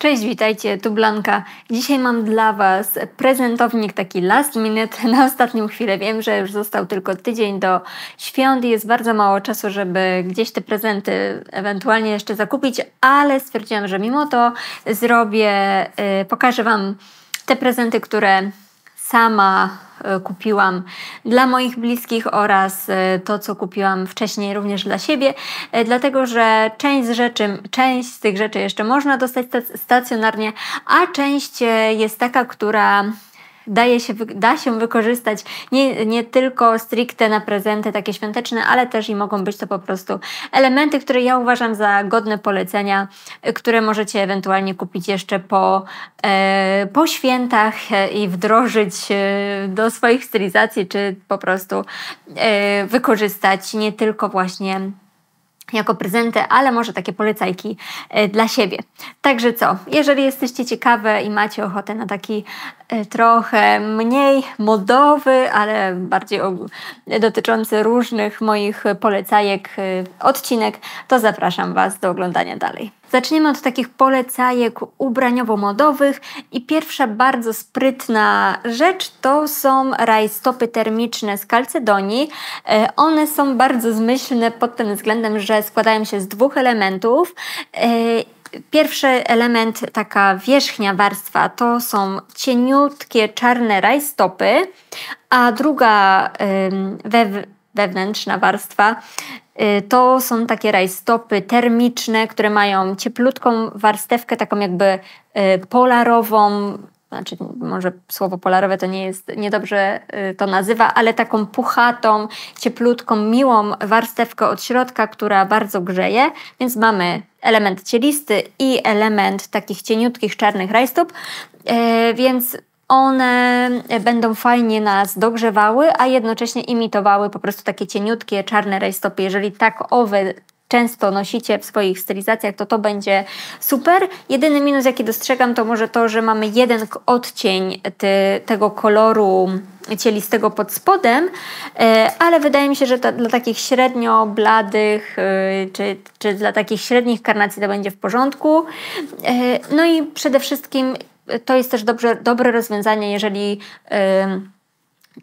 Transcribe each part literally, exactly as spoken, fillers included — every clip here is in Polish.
Cześć, witajcie, tu Blanka. Dzisiaj mam dla Was prezentownik taki last minute, na ostatnią chwilę. Wiem, że już został tylko tydzień do świąt i jest bardzo mało czasu, żeby gdzieś te prezenty ewentualnie jeszcze zakupić, ale stwierdziłam, że mimo to zrobię, yy, pokażę Wam te prezenty, które sama kupiłam dla moich bliskich oraz to, co kupiłam wcześniej również dla siebie, dlatego że część z, rzeczy, część z tych rzeczy jeszcze można dostać stacjonarnie, a część jest taka, która daje się, da się wykorzystać nie, nie tylko stricte na prezenty takie świąteczne, ale też i mogą być to po prostu elementy, które ja uważam za godne polecenia, które możecie ewentualnie kupić jeszcze po, e, po świętach i wdrożyć do swoich stylizacji, czy po prostu e, wykorzystać nie tylko właśnie jako prezenty, ale może takie polecajki dla siebie. Także co, jeżeli jesteście ciekawe i macie ochotę na taki trochę mniej modowy, ale bardziej dotyczący różnych moich polecajek odcinek, to zapraszam Was do oglądania dalej. Zaczniemy od takich polecajek ubraniowo-modowych i pierwsza bardzo sprytna rzecz to są rajstopy termiczne z Calzedonii. One są bardzo zmyślne pod tym względem, że składają się z dwóch elementów. Pierwszy element, taka wierzchnia warstwa, to są cieniutkie czarne rajstopy, a druga wew- wewnętrzna warstwa to są takie rajstopy termiczne, które mają cieplutką warstewkę, taką jakby polarową, znaczy może słowo polarowe to nie jest, niedobrze to nazywa, ale taką puchatą, cieplutką, miłą warstewkę od środka, która bardzo grzeje, więc mamy element cielisty i element takich cieniutkich czarnych rajstop, więc one będą fajnie nas dogrzewały, a jednocześnie imitowały po prostu takie cieniutkie, czarne rajstopy. Jeżeli tak owe często nosicie w swoich stylizacjach, to to będzie super. Jedyny minus, jaki dostrzegam, to może to, że mamy jeden odcień ty, tego koloru cielistego pod spodem, ale wydaje mi się, że to dla takich średnio bladych czy, czy dla takich średnich karnacji to będzie w porządku. No i przede wszystkim to jest też dobrze, dobre rozwiązanie, jeżeli yy,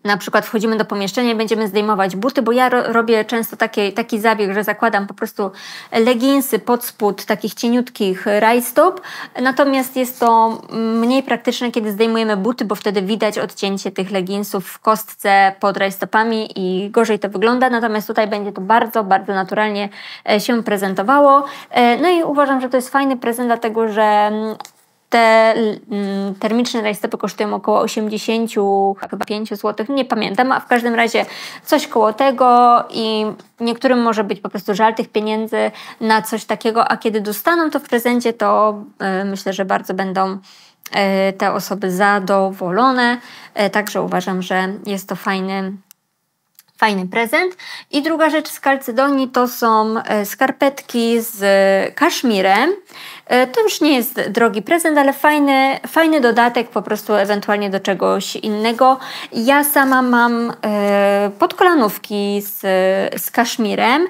na przykład wchodzimy do pomieszczenia i będziemy zdejmować buty, bo ja ro robię często takie, taki zabieg, że zakładam po prostu leginsy pod spód takich cieniutkich rajstop, natomiast jest to mniej praktyczne, kiedy zdejmujemy buty, bo wtedy widać odcięcie tych leginsów w kostce pod rajstopami i gorzej to wygląda, natomiast tutaj będzie to bardzo, bardzo naturalnie się prezentowało. No i uważam, że to jest fajny prezent, dlatego że te termiczne rajstopy kosztują około osiemdziesiąt pięć złotych, nie pamiętam, a w każdym razie coś koło tego i niektórym może być po prostu żal tych pieniędzy na coś takiego, a kiedy dostaną to w prezencie, to myślę, że bardzo będą te osoby zadowolone, także uważam, że jest to fajny Fajny prezent. I druga rzecz z Calzedonii to są skarpetki z kaszmirem. To już nie jest drogi prezent, ale fajny, fajny dodatek po prostu ewentualnie do czegoś innego. Ja sama mam podkolanówki z, z kaszmirem.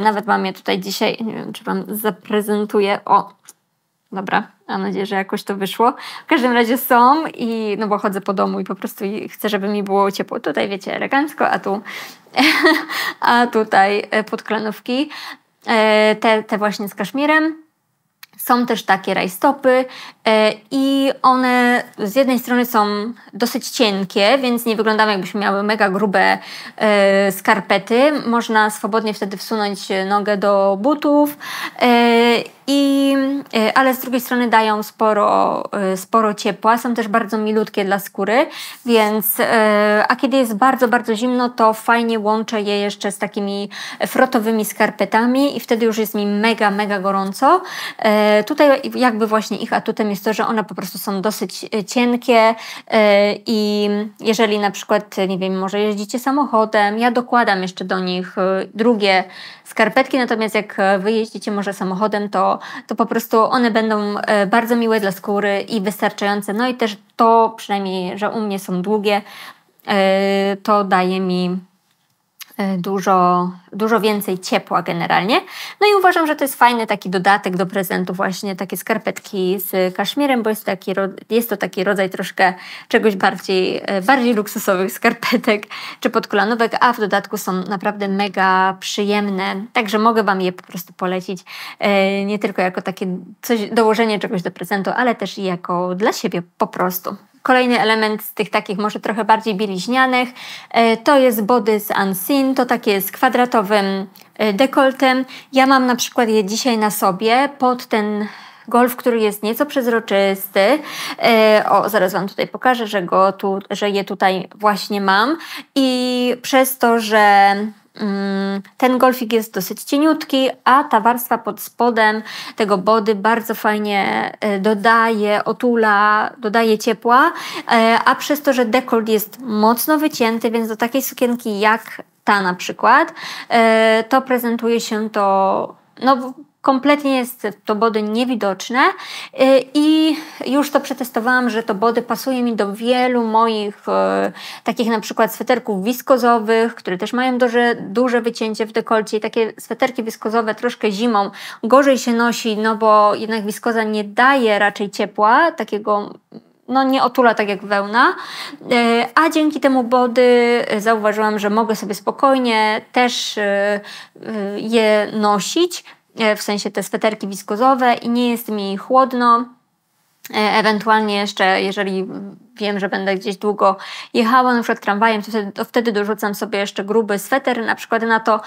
Nawet mam je tutaj dzisiaj, nie wiem czy Wam zaprezentuję. O, dobra, mam nadzieję, że jakoś to wyszło. W każdym razie są i no bo chodzę po domu i po prostu chcę, żeby mi było ciepło. Tutaj wiecie, elegancko, a tu a tutaj podkolanówki. Te, te właśnie z kaszmirem. Są też takie rajstopy i one z jednej strony są dosyć cienkie, więc nie wyglądają jakbyśmy miały mega grube skarpety. Można swobodnie wtedy wsunąć nogę do butów, i, ale z drugiej strony dają sporo, sporo ciepła. Są też bardzo milutkie dla skóry, więc a kiedy jest bardzo, bardzo zimno, to fajnie łączę je jeszcze z takimi frotowymi skarpetami i wtedy już jest mi mega, mega gorąco. Tutaj jakby właśnie ich atutem jest to, że one po prostu są dosyć cienkie i jeżeli na przykład, nie wiem, może jeździcie samochodem, ja dokładam jeszcze do nich drugie skarpetki, natomiast jak wy jeździcie może samochodem, to, to po prostu one będą bardzo miłe dla skóry i wystarczające. No i też to, przynajmniej, że u mnie są długie, to daje mi dużo, dużo więcej ciepła generalnie. No i uważam, że to jest fajny taki dodatek do prezentu, właśnie takie skarpetki z kaszmirem, bo jest, taki, jest to taki rodzaj troszkę czegoś bardziej, bardziej luksusowych skarpetek czy podkolanówek, a w dodatku są naprawdę mega przyjemne, także mogę Wam je po prostu polecić, nie tylko jako takie coś, dołożenie czegoś do prezentu, ale też i jako dla siebie po prostu. Kolejny element z tych takich może trochę bardziej bieliźnianych to jest body z Ansin, to takie z kwadratowym dekoltem. Ja mam na przykład je dzisiaj na sobie pod ten golf, który jest nieco przezroczysty. O, zaraz Wam tutaj pokażę, że, go tu, że je tutaj właśnie mam i przez to, że ten golfik jest dosyć cieniutki, a ta warstwa pod spodem tego body bardzo fajnie dodaje, otula, dodaje ciepła, a przez to, że dekolt jest mocno wycięty, więc do takiej sukienki jak ta na przykład, to prezentuje się to, no, kompletnie jest to body niewidoczne i już to przetestowałam, że to body pasuje mi do wielu moich takich na przykład sweterków wiskozowych, które też mają duże, duże wycięcie w dekolcie i takie sweterki wiskozowe troszkę zimą gorzej się nosi, no bo jednak wiskoza nie daje raczej ciepła, takiego no nie otula tak jak wełna, a dzięki temu body zauważyłam, że mogę sobie spokojnie też je nosić, w sensie te sweterki wiskozowe i nie jest mi chłodno. Ewentualnie jeszcze, jeżeli wiem, że będę gdzieś długo jechała, na przykład tramwajem, to wtedy, to wtedy dorzucam sobie jeszcze gruby sweter na przykład na to.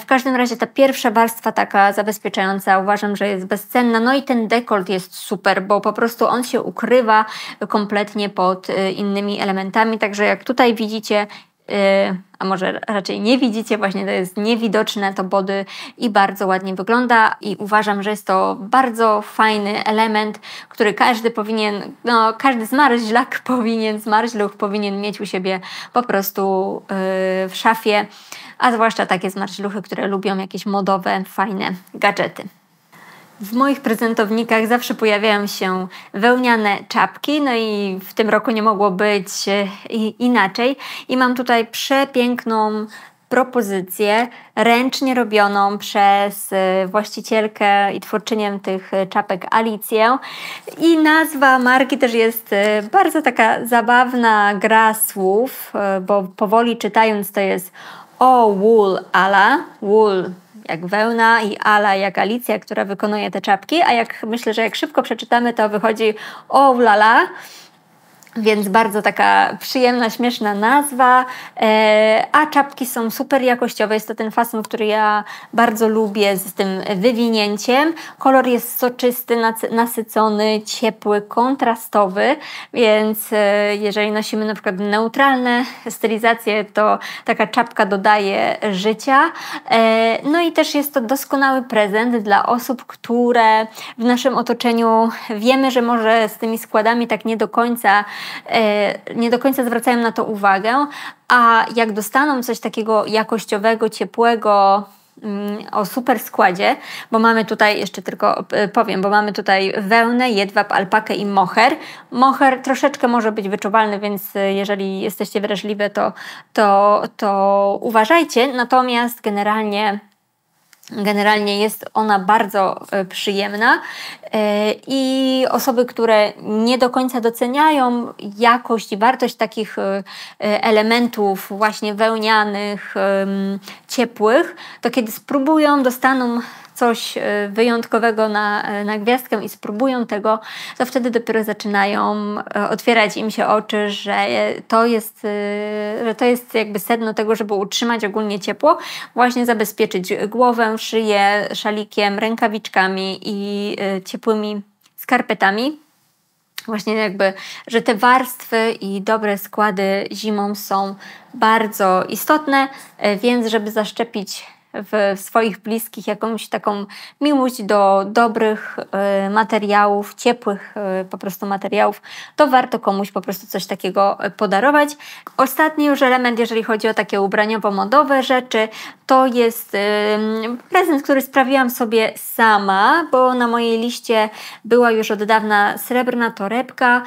W każdym razie ta pierwsza warstwa taka zabezpieczająca uważam, że jest bezcenna. No i ten dekolt jest super, bo po prostu on się ukrywa kompletnie pod innymi elementami. Także jak tutaj widzicie, a może raczej nie widzicie, właśnie to jest niewidoczne to body i bardzo ładnie wygląda i uważam, że jest to bardzo fajny element, który każdy powinien, no każdy zmarzlak powinien, zmarzluch powinien mieć u siebie po prostu yy, w szafie, a zwłaszcza takie zmarzluchy, które lubią jakieś modowe, fajne gadżety. W moich prezentownikach zawsze pojawiają się wełniane czapki, no i w tym roku nie mogło być inaczej. I mam tutaj przepiękną propozycję ręcznie robioną przez właścicielkę i twórczynię tych czapek Alicję. I nazwa marki też jest bardzo taka zabawna gra słów, bo powoli czytając to jest O Wool a la Wool, jak wełna, i Ala jak Alicja, która wykonuje te czapki, a jak myślę, że jak szybko przeczytamy, to wychodzi O Wool a la Wool, więc bardzo taka przyjemna, śmieszna nazwa, a czapki są super jakościowe, jest to ten fason, który ja bardzo lubię z tym wywinięciem, kolor jest soczysty, nasycony, ciepły, kontrastowy, więc jeżeli nosimy na przykład neutralne stylizacje, to taka czapka dodaje życia, no i też jest to doskonały prezent dla osób, które w naszym otoczeniu wiemy, że może z tymi składami tak nie do końca nie do końca zwracają na to uwagę, a jak dostaną coś takiego jakościowego, ciepłego, o super składzie, bo mamy tutaj, jeszcze tylko powiem, bo mamy tutaj wełnę, jedwab, alpakę i moher. Moher troszeczkę może być wyczuwalny, więc jeżeli jesteście wrażliwe, to, to, to uważajcie, natomiast generalnie Generalnie jest ona bardzo przyjemna i osoby, które nie do końca doceniają jakość i wartość takich elementów właśnie wełnianych, ciepłych, to kiedy spróbują, dostaną coś wyjątkowego na, na gwiazdkę i spróbują tego, to wtedy dopiero zaczynają otwierać im się oczy, że to jest, że to jest jakby sedno tego, żeby utrzymać ogólnie ciepło, właśnie zabezpieczyć głowę, szyję szalikiem, rękawiczkami i ciepłymi skarpetami. Właśnie jakby, że te warstwy i dobre składy zimą są bardzo istotne, więc żeby zaszczepić w swoich bliskich jakąś taką miłość do dobrych materiałów, ciepłych po prostu materiałów, to warto komuś po prostu coś takiego podarować. Ostatni już element, jeżeli chodzi o takie ubraniowo-modowe rzeczy, to jest prezent, który sprawiłam sobie sama, bo na mojej liście była już od dawna srebrna torebka.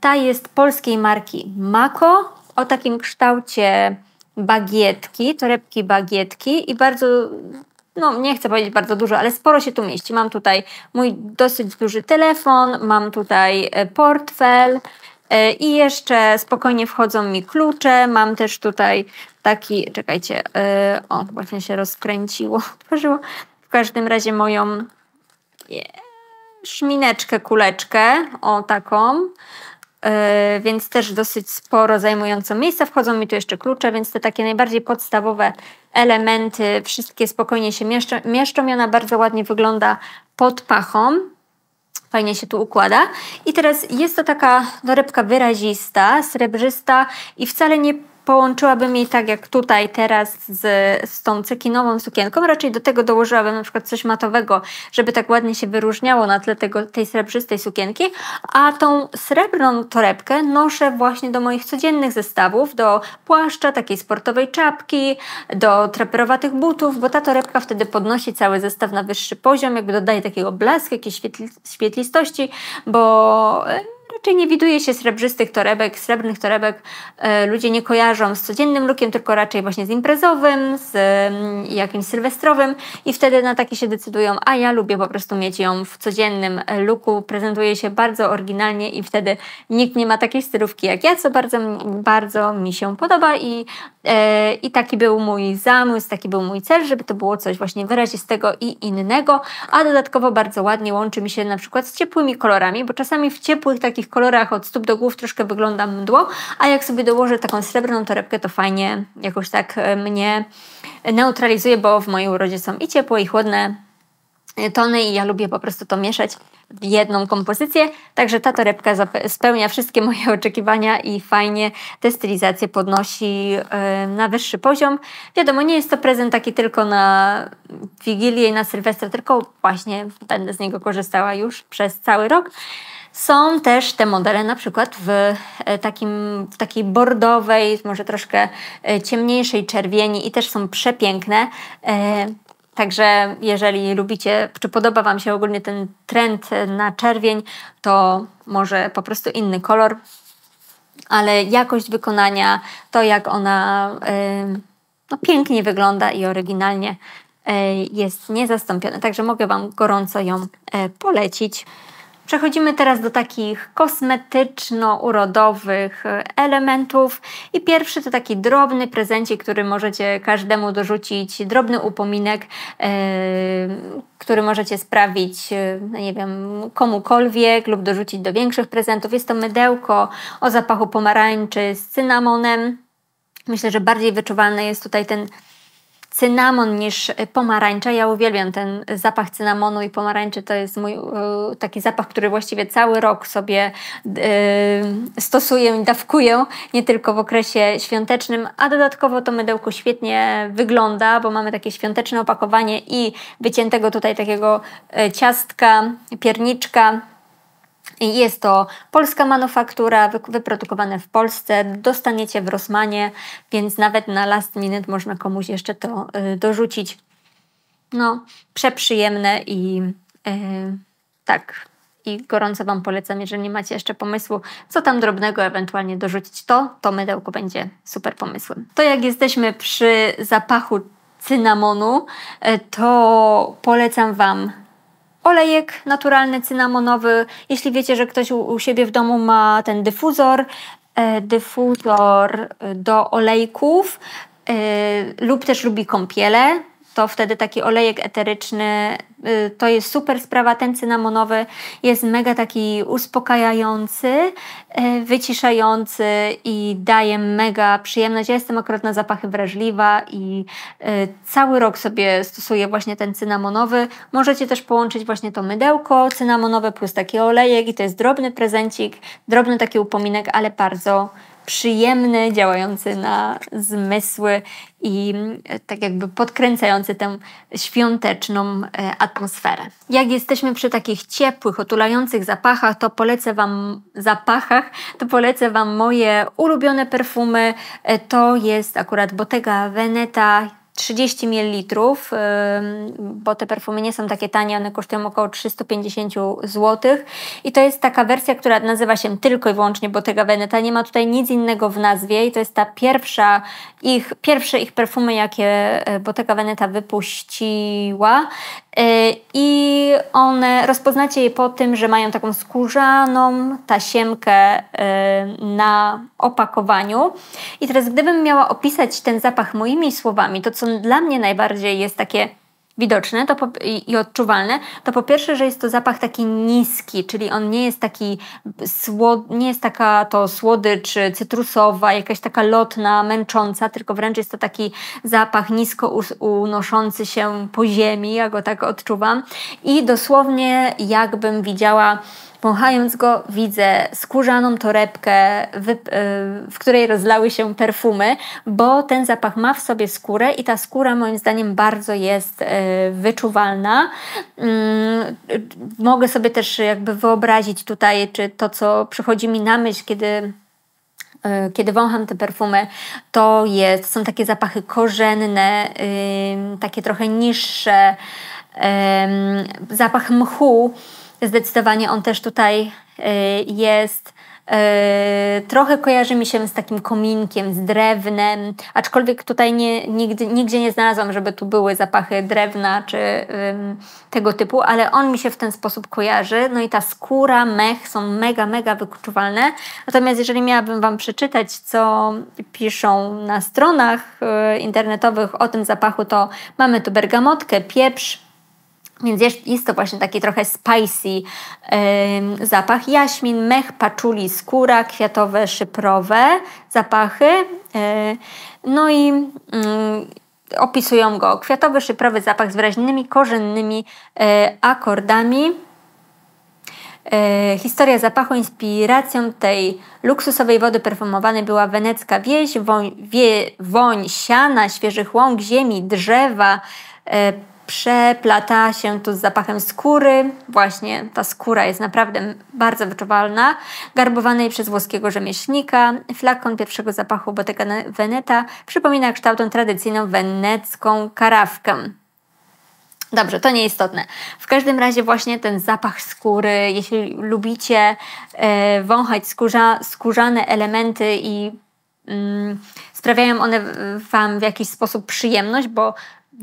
Ta jest polskiej marki Mako, o takim kształcie bagietki, torebki bagietki i bardzo, no nie chcę powiedzieć bardzo dużo, ale sporo się tu mieści. Mam tutaj mój dosyć duży telefon, mam tutaj portfel i jeszcze spokojnie wchodzą mi klucze. Mam też tutaj taki, czekajcie, o, właśnie się rozkręciło, otworzyło. W każdym razie moją szmineczkę, kuleczkę, o taką. Yy, więc też dosyć sporo zajmującą miejsca. Wchodzą mi tu jeszcze klucze, więc te takie najbardziej podstawowe elementy wszystkie spokojnie się mieszczą. mieszczą i ona bardzo ładnie wygląda pod pachą. Fajnie się tu układa. I teraz jest to taka torebka wyrazista, srebrzysta i wcale nie połączyłabym jej tak jak tutaj teraz z, z tą cekinową sukienką. Raczej do tego dołożyłabym na przykład coś matowego, żeby tak ładnie się wyróżniało na tle tego, tej srebrzystej sukienki. A tą srebrną torebkę noszę właśnie do moich codziennych zestawów, do płaszcza, takiej sportowej czapki, do traperowatych butów, bo ta torebka wtedy podnosi cały zestaw na wyższy poziom, jakby dodaje takiego blasku, jakiejś świetli, świetlistości, bo... Raczej nie widuje się srebrzystych torebek, srebrnych torebek. Ludzie nie kojarzą z codziennym lookiem, tylko raczej właśnie z imprezowym, z jakimś sylwestrowym i wtedy na takie się decydują, a ja lubię po prostu mieć ją w codziennym looku. Prezentuje się bardzo oryginalnie i wtedy nikt nie ma takiej stylówki jak ja, co bardzo, bardzo mi się podoba i, e, i taki był mój zamysł, taki był mój cel, żeby to było coś właśnie wyrazistego i innego, a dodatkowo bardzo ładnie łączy mi się na przykład z ciepłymi kolorami, bo czasami w ciepłych takich w kolorach od stóp do głów troszkę wygląda mdło, a jak sobie dołożę taką srebrną torebkę, to fajnie jakoś tak mnie neutralizuje, bo w mojej urodzie są i ciepłe, i chłodne tony i ja lubię po prostu to mieszać w jedną kompozycję, także ta torebka spełnia wszystkie moje oczekiwania i fajnie tę stylizację podnosi na wyższy poziom. Wiadomo, nie jest to prezent taki tylko na Wigilię i na Sylwestra, tylko właśnie będę z niego korzystała już przez cały rok. Są też te modele na przykład w, takim, w takiej bordowej, może troszkę ciemniejszej czerwieni i też są przepiękne. Także jeżeli lubicie, czy podoba Wam się ogólnie ten trend na czerwień, to może po prostu inny kolor, ale jakość wykonania, to jak ona no, pięknie wygląda i oryginalnie jest niezastąpione. Także mogę Wam gorąco ją polecić. Przechodzimy teraz do takich kosmetyczno-urodowych elementów i pierwszy to taki drobny prezencik, który możecie każdemu dorzucić, drobny upominek, yy, który możecie sprawić, no nie wiem, komukolwiek lub dorzucić do większych prezentów. Jest to mydełko o zapachu pomarańczy z cynamonem. Myślę, że bardziej wyczuwalny jest tutaj ten cynamon niż pomarańcza. Ja uwielbiam ten zapach cynamonu i pomarańczy. To jest mój taki zapach, który właściwie cały rok sobie yy, stosuję i dawkuję, nie tylko w okresie świątecznym, a dodatkowo to mydełko świetnie wygląda, bo mamy takie świąteczne opakowanie i wyciętego tutaj takiego ciastka, pierniczka. Jest to polska manufaktura, wyprodukowane w Polsce, dostaniecie w Rossmanie, więc nawet na last minute można komuś jeszcze to y, dorzucić. No, przeprzyjemne i y, tak, i gorąco Wam polecam, jeżeli nie macie jeszcze pomysłu, co tam drobnego ewentualnie dorzucić, to to mydełko będzie super pomysłem. To jak jesteśmy przy zapachu cynamonu, y, to polecam Wam olejek naturalny, cynamonowy. Jeśli wiecie, że ktoś u, u siebie w domu ma ten dyfuzor, e, dyfuzor do olejków e, lub też lubi kąpiele, to wtedy taki olejek eteryczny e, to jest super sprawa. Ten cynamonowy jest mega taki uspokajający, e, wyciszający i daje mega przyjemność. Ja jestem akurat na zapachy wrażliwa i e, cały rok sobie stosuję właśnie ten cynamonowy. Możecie też połączyć właśnie to mydełko cynamonowe plus taki olejek i to jest drobny prezencik, drobny taki upominek, ale bardzo przyjemny, działający na zmysły i tak jakby podkręcający tę świąteczną atmosferę. Jak jesteśmy przy takich ciepłych, otulających zapachach, to polecę Wam zapachach, to polecę Wam moje ulubione perfumy. To jest akurat Bottega Veneta, trzydzieści mililitrów, bo te perfumy nie są takie tanie, one kosztują około trzysta pięćdziesiąt złotych i to jest taka wersja, która nazywa się tylko i wyłącznie Bottega Veneta, nie ma tutaj nic innego w nazwie i to jest ta pierwsza ich, pierwsze ich perfumy, jakie Bottega Veneta wypuściła i one, rozpoznacie je po tym, że mają taką skórzaną tasiemkę na opakowaniu i teraz gdybym miała opisać ten zapach moimi słowami, to co dla mnie najbardziej jest takie widoczne to po, i odczuwalne, to po pierwsze, że jest to zapach taki niski, czyli on nie jest taki słod, nie jest taka to słodycz cytrusowa, jakaś taka lotna, męcząca, tylko wręcz jest to taki zapach nisko unoszący się po ziemi, ja go tak odczuwam i dosłownie jakbym widziała, wąchając go, widzę skórzaną torebkę, w której rozlały się perfumy, bo ten zapach ma w sobie skórę i ta skóra moim zdaniem bardzo jest wyczuwalna. Mogę sobie też jakby wyobrazić tutaj, czy to, co przychodzi mi na myśl, kiedy... Kiedy wącham te perfumy, to jest, są takie zapachy korzenne, yy, takie trochę niższe, yy, zapach mchu, zdecydowanie on też tutaj yy, jest. Yy, trochę kojarzy mi się z takim kominkiem, z drewnem, aczkolwiek tutaj nie, nigdy, nigdzie nie znalazłam, żeby tu były zapachy drewna czy yy, tego typu, ale on mi się w ten sposób kojarzy. No i ta skóra, mech są mega, mega wyczuwalne. Natomiast jeżeli miałabym wam przeczytać, co piszą na stronach yy, internetowych o tym zapachu, to mamy tu bergamotkę, pieprz, więc jest to właśnie taki trochę spicy yy, zapach. Jaśmin, mech, paczuli, skóra, kwiatowe, szyprowe zapachy. Yy, no i yy, opisują go. Kwiatowy, szyprowy zapach z wyraźnymi, korzennymi yy, akordami. Yy, historia zapachu, inspiracją tej luksusowej wody perfumowanej była wenecka wieś, woń, wie, woń siana, świeżych łąk, ziemi, drzewa, yy, przeplata się tu z zapachem skóry. Właśnie ta skóra jest naprawdę bardzo wyczuwalna. Garbowanej przez włoskiego rzemieślnika. Flakon pierwszego zapachu Bottega Veneta przypomina kształtem tradycyjną wenecką karafkę. Dobrze, to nieistotne. W każdym razie właśnie ten zapach skóry, jeśli lubicie e, wąchać skórza, skórzane elementy i mm, sprawiają one wam w jakiś sposób przyjemność, bo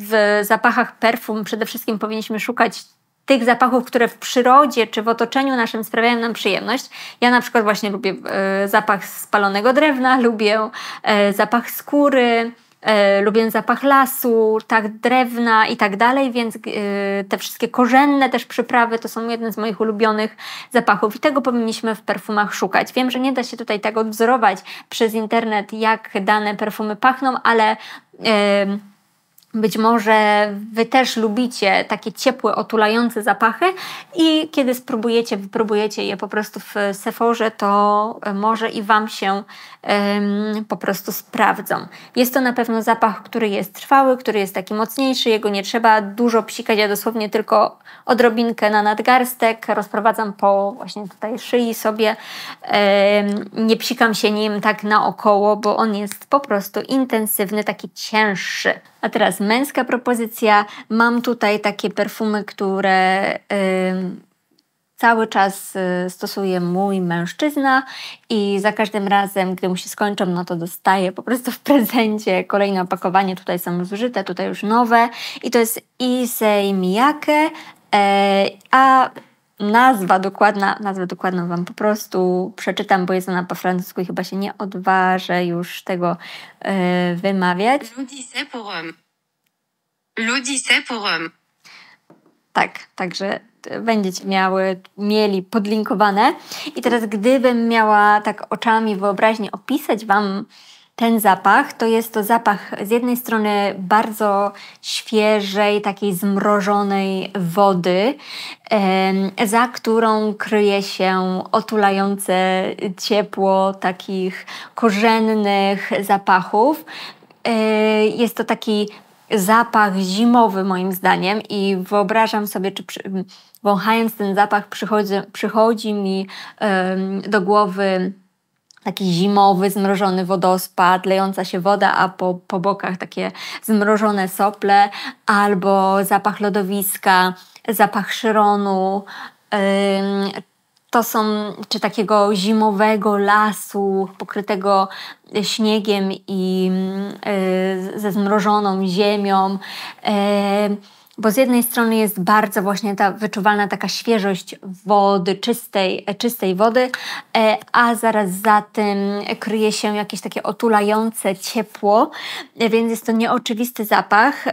w zapachach perfum przede wszystkim powinniśmy szukać tych zapachów, które w przyrodzie czy w otoczeniu naszym sprawiają nam przyjemność. Ja na przykład właśnie lubię e, zapach spalonego drewna, lubię e, zapach skóry, e, lubię zapach lasu, tak drewna i tak dalej, więc e, te wszystkie korzenne też przyprawy to są jeden z moich ulubionych zapachów i tego powinniśmy w perfumach szukać. Wiem, że nie da się tutaj tak odwzorować przez internet, jak dane perfumy pachną, ale... E, Być może wy też lubicie takie ciepłe, otulające zapachy i kiedy spróbujecie, wypróbujecie je po prostu w Sephorze, to może i wam się ym, po prostu sprawdzą. Jest to na pewno zapach, który jest trwały, który jest taki mocniejszy, jego nie trzeba dużo psikać, ja dosłownie tylko odrobinkę na nadgarstek, rozprowadzam po właśnie tutaj szyi sobie, ym, nie psikam się nim tak naokoło, bo on jest po prostu intensywny, taki cięższy. A teraz męska propozycja. Mam tutaj takie perfumy, które y, cały czas y, stosuje mój mężczyzna i za każdym razem, gdy mu się skończą, no to dostaję po prostu w prezencie kolejne opakowanie. Tutaj są zużyte, tutaj już nowe i to jest Issey Miyake, y, a nazwa dokładna, nazwę dokładną wam po prostu przeczytam, bo jest ona po francusku i chyba się nie odważę już tego y, wymawiać. L'Odyssée pour Rome. Tak, także będziecie miały, mieli podlinkowane. I teraz gdybym miała tak oczami wyobraźni opisać wam ten zapach, to jest to zapach z jednej strony bardzo świeżej, takiej zmrożonej wody, za którą kryje się otulające ciepło takich korzennych zapachów. Jest to taki zapach zimowy moim zdaniem i wyobrażam sobie, czy przy, wąchając ten zapach przychodzi, przychodzi mi um, do głowy taki zimowy, zmrożony wodospad, lejąca się woda, a po, po bokach takie zmrożone sople, albo zapach lodowiska, zapach szyronu, yy, to są, czy takiego zimowego lasu pokrytego śniegiem i yy, ze zmrożoną ziemią. Yy, Bo z jednej strony jest bardzo właśnie ta wyczuwalna taka świeżość wody, czystej, czystej wody, a zaraz za tym kryje się jakieś takie otulające ciepło, więc jest to nieoczywisty zapach.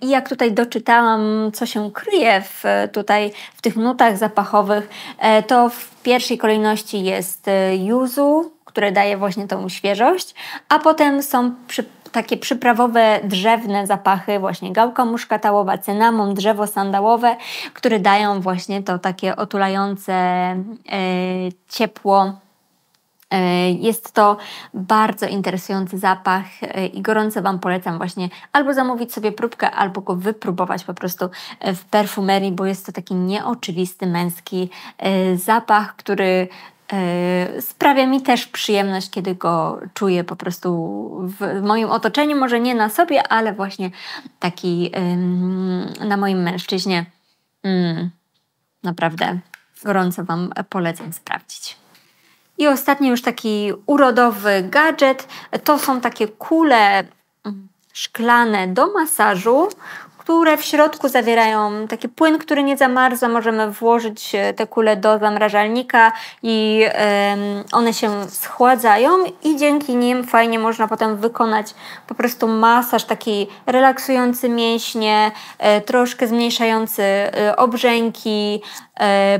I jak tutaj doczytałam, co się kryje w, tutaj w tych nutach zapachowych, to w pierwszej kolejności jest yuzu, które daje właśnie tą świeżość, a potem są przy takie przyprawowe, drzewne zapachy, właśnie gałka muszkatałowa, cynamon, drzewo sandałowe, które dają właśnie to takie otulające e, ciepło. E, jest to bardzo interesujący zapach e, i gorąco Wam polecam właśnie albo zamówić sobie próbkę, albo go wypróbować po prostu w perfumerii, bo jest to taki nieoczywisty, męski e, zapach, który Yy, sprawia mi też przyjemność, kiedy go czuję po prostu w moim otoczeniu, może nie na sobie, ale właśnie taki yy, na moim mężczyźnie. Yy, naprawdę gorąco Wam polecam sprawdzić. I ostatni już taki urodowy gadżet, to są takie kule szklane do masażu, które w środku zawierają taki płyn, który nie zamarza. Możemy włożyć te kule do zamrażalnika i one się schładzają i dzięki nim fajnie można potem wykonać po prostu masaż taki relaksujący mięśnie, troszkę zmniejszający obrzęki,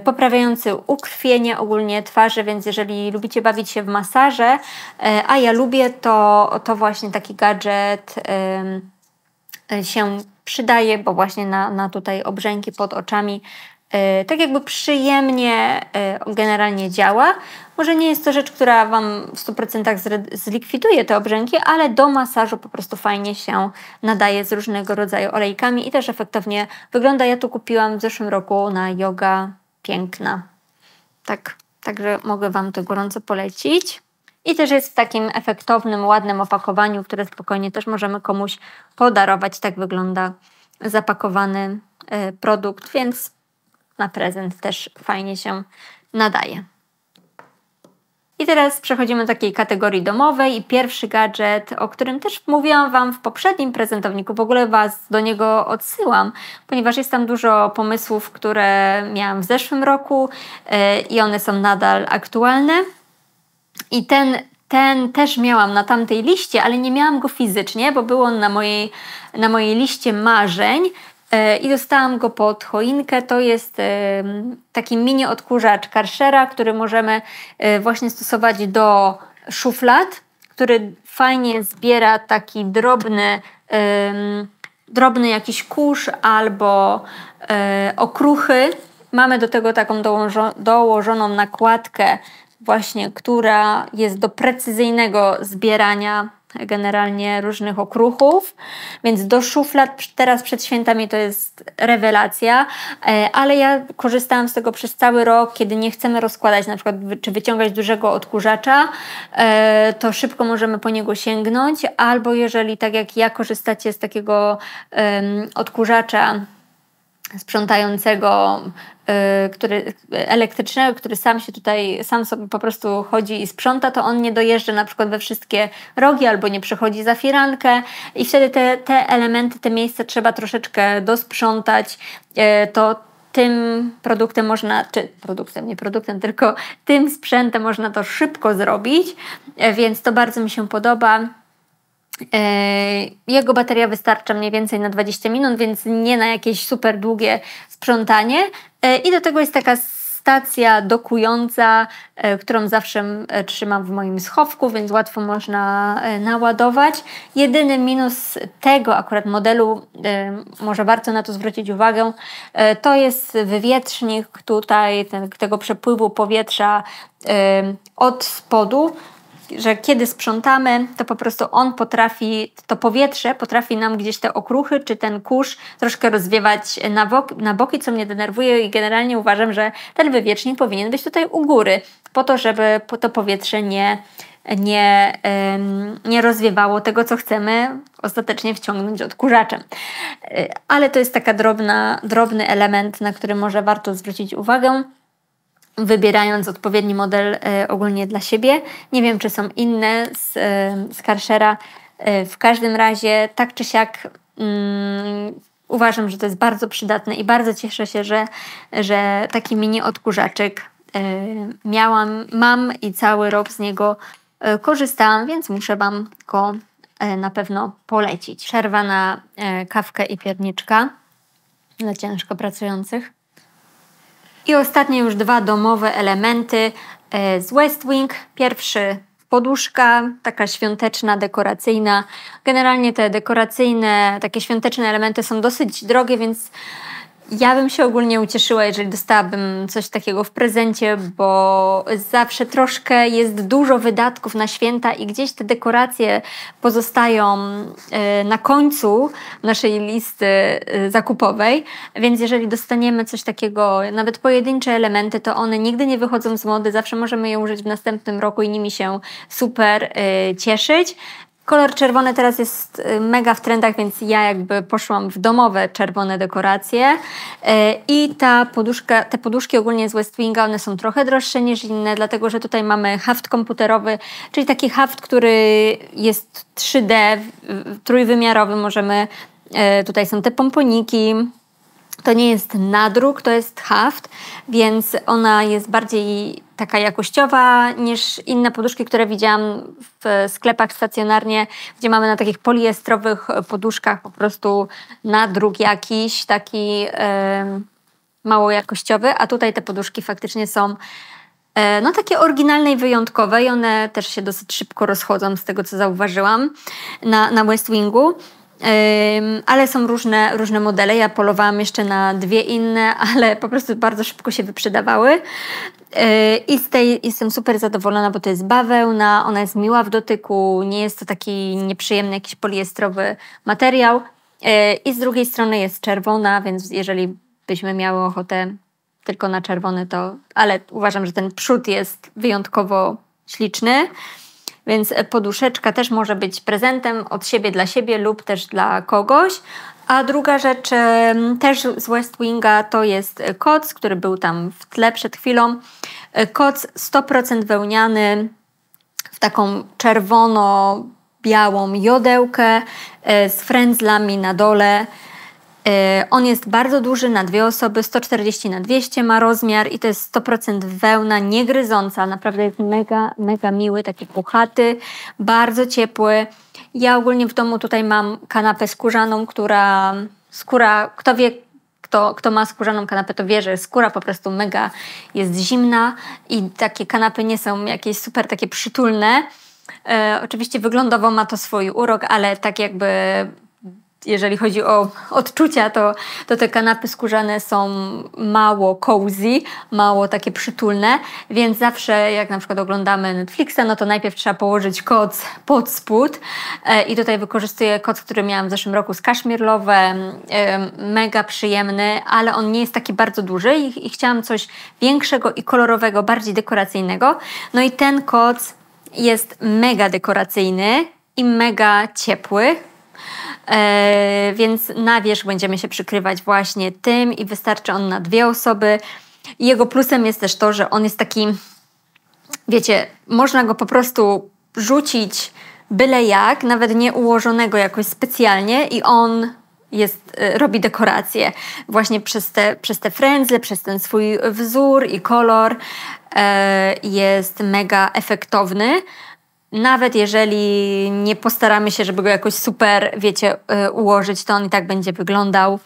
poprawiający ukrwienie ogólnie twarzy, więc jeżeli lubicie bawić się w masaże, a ja lubię, to, to właśnie taki gadżet się przydaje, bo właśnie na, na tutaj obrzęki pod oczami yy, tak jakby przyjemnie yy, generalnie działa. Może nie jest to rzecz, która Wam w stu procentach zlikwiduje te obrzęki, ale do masażu po prostu fajnie się nadaje z różnego rodzaju olejkami i też efektownie wygląda. Ja tu kupiłam w zeszłym roku na Yoga Piękna. Tak, także mogę Wam to gorąco polecić. I też jest w takim efektownym, ładnym opakowaniu, które spokojnie też możemy komuś podarować. Tak wygląda zapakowany produkt, więc na prezent też fajnie się nadaje. I teraz przechodzimy do takiej kategorii domowej i pierwszy gadżet, o którym też mówiłam Wam w poprzednim prezentowniku, w ogóle Was do niego odsyłam, ponieważ jest tam dużo pomysłów, które miałam w zeszłym roku yy, i one są nadal aktualne. I ten, ten też miałam na tamtej liście, ale nie miałam go fizycznie, bo był on na mojej, na mojej liście marzeń yy, i dostałam go pod choinkę. To jest yy, taki mini odkurzacz Karchera, który możemy yy, właśnie stosować do szuflad, który fajnie zbiera taki drobny, yy, drobny jakiś kurz albo yy, okruchy. Mamy do tego taką dołożo, dołożoną nakładkę, właśnie, która jest do precyzyjnego zbierania generalnie różnych okruchów, więc do szuflad teraz przed świętami to jest rewelacja, ale ja korzystałam z tego przez cały rok, kiedy nie chcemy rozkładać na przykład, czy wyciągać dużego odkurzacza, to szybko możemy po niego sięgnąć, albo jeżeli tak jak ja korzystacie z takiego odkurzacza sprzątającego, który, elektrycznego, który sam się tutaj, sam sobie po prostu chodzi i sprząta, to on nie dojeżdża na przykład we wszystkie rogi albo nie przechodzi za firankę i wtedy te, te elementy, te miejsca trzeba troszeczkę dosprzątać. To tym produktem można, czy produktem, nie produktem, tylko tym sprzętem można to szybko zrobić, więc to bardzo mi się podoba. Jego bateria wystarcza mniej więcej na dwadzieścia minut, więc nie na jakieś super długie sprzątanie. I do tego jest taka stacja dokująca, którą zawsze trzymam w moim schowku, więc łatwo można naładować. Jedyny minus tego akurat modelu, może warto na to zwrócić uwagę, to jest wywietrznik tutaj, ten, tego przepływu powietrza od spodu. że kiedy sprzątamy, to po prostu on potrafi, to powietrze potrafi nam gdzieś te okruchy czy ten kurz troszkę rozwiewać na, bok, na boki, co mnie denerwuje i generalnie uważam, że ten wywiecznik powinien być tutaj u góry, po to, żeby to powietrze nie, nie, yy, nie rozwiewało tego, co chcemy ostatecznie wciągnąć odkurzaczem. Yy, ale to jest taka drobna, drobny element, na który może warto zwrócić uwagę, wybierając odpowiedni model y, ogólnie dla siebie. Nie wiem, czy są inne z, y, z Karchera. Y, w każdym razie tak czy siak y, uważam, że to jest bardzo przydatne i bardzo cieszę się, że, że taki mini odkurzaczek y, miałam, mam i cały rok z niego y, korzystałam, więc muszę Wam go y, na pewno polecić. Przerwa na y, kawkę i pierniczka dla ciężko pracujących. I ostatnie już dwa domowe elementy z Westwing. Pierwszy poduszka, taka świąteczna, dekoracyjna. Generalnie te dekoracyjne, takie świąteczne elementy są dosyć drogie, więc ja bym się ogólnie ucieszyła, jeżeli dostałabym coś takiego w prezencie, bo zawsze troszkę jest dużo wydatków na święta i gdzieś te dekoracje pozostają na końcu naszej listy zakupowej, więc jeżeli dostaniemy coś takiego, nawet pojedyncze elementy, to one nigdy nie wychodzą z mody, zawsze możemy je użyć w następnym roku i nimi się super cieszyć. Kolor czerwony teraz jest mega w trendach, więc ja jakby poszłam w domowe czerwone dekoracje i ta poduszka, te poduszki ogólnie z Westwinga, one są trochę droższe niż inne, dlatego że tutaj mamy haft komputerowy, czyli taki haft, który jest trzy D, trójwymiarowy, możemy, tutaj są te pomponiki. To nie jest nadruk, to jest haft, więc ona jest bardziej taka jakościowa niż inne poduszki, które widziałam w sklepach stacjonarnie, gdzie mamy na takich poliestrowych poduszkach po prostu nadruk jakiś, taki yy, mało jakościowy, a tutaj te poduszki faktycznie są no takie oryginalne i wyjątkowe i one też się dosyć szybko rozchodzą z tego, co zauważyłam na, na Westwingu. Um, ale są różne, różne modele. Ja polowałam jeszcze na dwie inne, ale po prostu bardzo szybko się wyprzedawały. Um, I z tej jestem super zadowolona, bo to jest bawełna, ona jest miła w dotyku, nie jest to taki nieprzyjemny jakiś poliestrowy materiał. Um, I z drugiej strony jest czerwona, więc jeżeli byśmy miały ochotę tylko na czerwony, to... Ale uważam, że ten przód jest wyjątkowo śliczny. Więc poduszeczka też może być prezentem od siebie dla siebie lub też dla kogoś. A druga rzecz też z Westwinga to jest koc, który był tam w tle przed chwilą. Koc sto procent wełniany w taką czerwono-białą jodełkę z frędzlami na dole. On jest bardzo duży, na dwie osoby, sto czterdzieści na dwieście ma rozmiar i to jest sto procent wełna, niegryząca, naprawdę jest mega, mega miły, taki puchaty, bardzo ciepły. Ja ogólnie w domu tutaj mam kanapę skórzaną, która, skóra, kto wie, kto, kto ma skórzaną kanapę, to wie, że skóra po prostu mega jest zimna i takie kanapy nie są jakieś super takie przytulne. E, oczywiście wyglądowo ma to swój urok, ale tak jakby... Jeżeli chodzi o odczucia, to, to te kanapy skórzane są mało cozy, mało takie przytulne, więc zawsze jak na przykład oglądamy Netflixa, no to najpierw trzeba położyć koc pod spód i tutaj wykorzystuję koc, który miałam w zeszłym roku z Kashmir Love, mega przyjemny, ale on nie jest taki bardzo duży i, i chciałam coś większego i kolorowego, bardziej dekoracyjnego. No i ten koc jest mega dekoracyjny i mega ciepły. Yy, więc na wierzch będziemy się przykrywać właśnie tym i wystarczy on na dwie osoby. Jego plusem jest też to, że on jest taki, wiecie, można go po prostu rzucić byle jak, nawet nie ułożonego jakoś specjalnie i on jest, yy, robi dekorację właśnie przez te, przez te frędzle, przez ten swój wzór i kolor. Yy, jest mega efektowny. Nawet jeżeli nie postaramy się, żeby go jakoś super, wiecie, ułożyć, to on i tak będzie wyglądał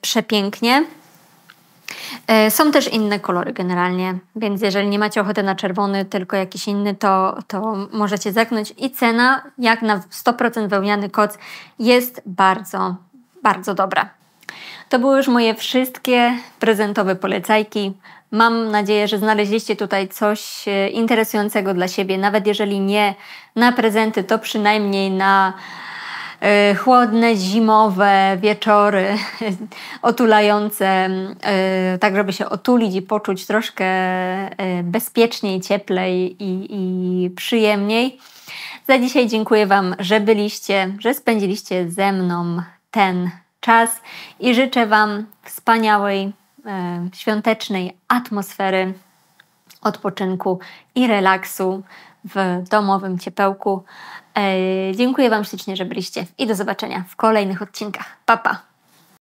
przepięknie. Są też inne kolory generalnie, więc jeżeli nie macie ochoty na czerwony, tylko jakiś inny, to, to możecie zaknąć. I cena, jak na sto procent wełniany koc, jest bardzo, bardzo dobra. To były już moje wszystkie prezentowe polecajki. Mam nadzieję, że znaleźliście tutaj coś interesującego dla siebie. Nawet jeżeli nie na prezenty, to przynajmniej na y, chłodne, zimowe wieczory otulające, y, tak żeby się otulić i poczuć troszkę y, bezpieczniej, cieplej i, i przyjemniej. Za dzisiaj dziękuję Wam, że byliście, że spędziliście ze mną ten czas i życzę Wam wspaniałej, e, świątecznej atmosfery, odpoczynku i relaksu w domowym ciepełku. E, dziękuję Wam ślicznie, że byliście i do zobaczenia w kolejnych odcinkach. Pa, pa!